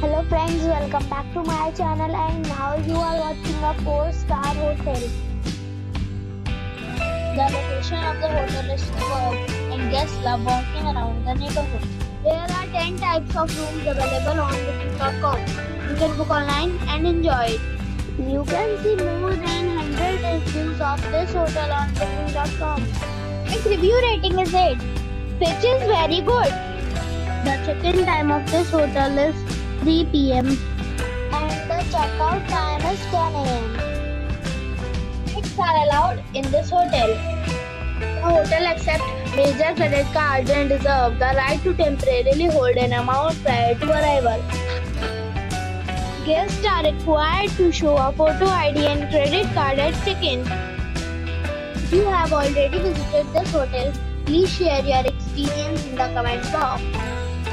Hello friends, welcome back to my channel, and now you are watching a 4-star hotel. The location of the hotel is superb and guests love walking around the neighborhood. There are 10 types of rooms available on booking.com. You can book online and enjoy it. You can see more than 100 reviews of this hotel on booking.com. Its review rating is 8, which is very good. The check-in time of this hotel is 3 p.m. and the checkout time is 10 a.m. Pets are allowed in this hotel. The hotel accepts major credit cards and reserves the right to temporarily hold an amount prior to arrival. Guests are required to show a photo ID and credit card at check-in. If you have already visited this hotel, please share your experience in the comment box.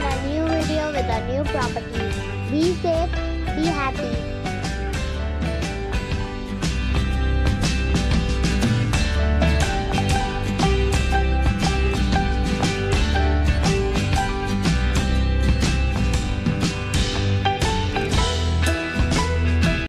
a new video with a new property. Be safe, be happy.